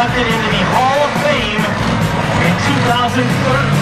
inducted into the Hall of Fame in 2013.